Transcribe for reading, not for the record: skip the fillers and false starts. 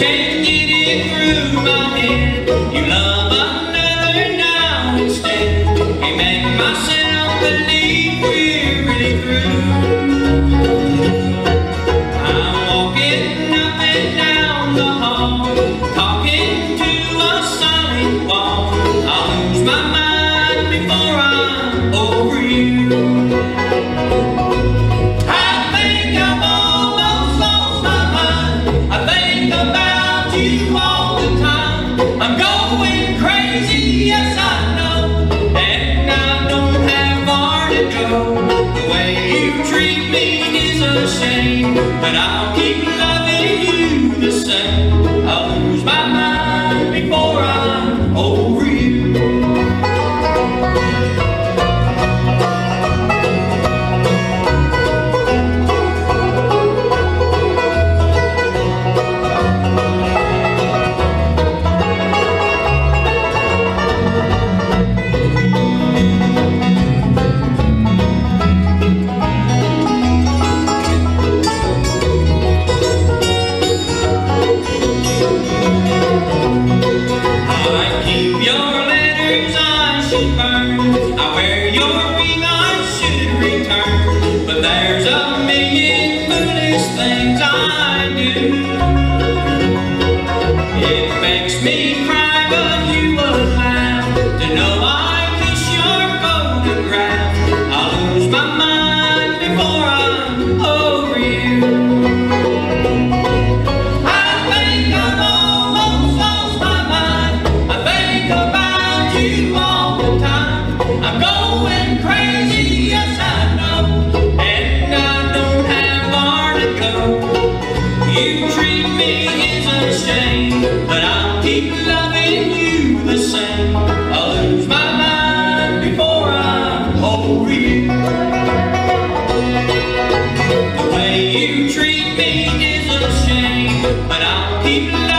Can't get it through my head. You love another now instead. Can't make myself believe we're really through. I'm walking up and down the hall, talking to a solid wall. I'll lose my mind before I'm over you. But I'll keep loving you the same. I'll lose my mind before I'm over you. I wear your ring, I should return, but there's a million foolish things I do. It makes me cry, but you will laugh to know I kiss your photograph. I'll lose my mind before I'm over you. I think I've almost lost my mind. I think about you all the time. I'm going crazy, yes I know, and I don't have far to go. You treat me as a shame, but I'll keep loving you the same. I'll lose my mind before I'm over you. The way you treat me is a shame, but I'll keep loving you.